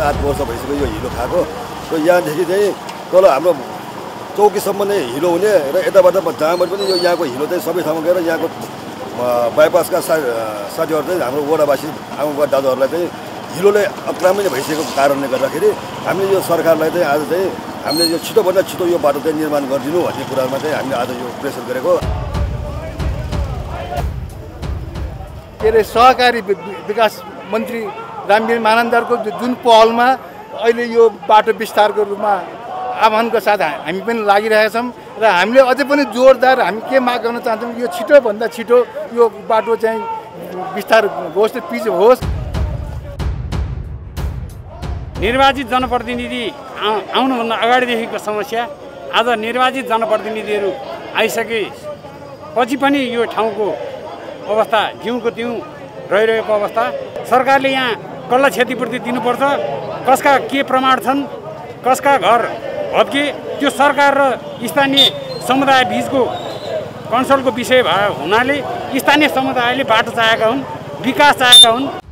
7 वर्ष भइसक्यो यो हिलो खाएको। र यहाँदेखि चाहिँ तल हाम्रो चौकीसम्म नै हिलो हुने र यताबाट जहाँबाट पनि यो यहाँको हिलो चाहिँ सबै ठाउँमा गएर यहाँको बाइपासका साथीहरू चाहिँ हाम्रो वडावासी आमा दाजुहरूलाई चाहिँ हिलोले अक्रामी भइसकेको कारणले गर्दाखेरि हामीले यो सरकारलाई चाहिँ आज चाहिँ हामीले यो छिटोभन्दा छिटो यो बाटो चाहिँ निर्माण गरिदिनु भन्ने कुरामा चाहिँ हामीले आज यो प्रेसर गरेको। के अरे सहकारी विकास मन्त्री रामबिर मानन्दारको जुन पहलमा अहिले यो बाटो विस्तारको रूपमा आह्वानको साथ हामी पनि लागिरहेका छौँ र हामीले अझै पनि जोरदार हामी के माग गर्न चाहन्छौँ यो छिटोभन्दा छिटो यो बाटो चाहिँ विस्तार होस् र पिच होस्। निर्वाचित जनप्रतिनिधि आउनुभन्दा अगाडिदेखिको समस्या आज निर्वाचित जनप्रतिनिधिहरू आइसकेपछि पनि यो ठाउँको अवस्था जिउको त्यौँ रहिरहेको अवस्था। सरकारले यहाँ कसलाई क्षतिपूर्ति दिनुपर्छ, कसका के प्रमाण छन्, कसका घर भत्के, त्यो सरकार र स्थानीय समुदाय बिचको कन्सल्टको विषय भए हुनाले स्थानीय समुदायले बाटो चाहेका हुन्, विकास चाहेका हुन्।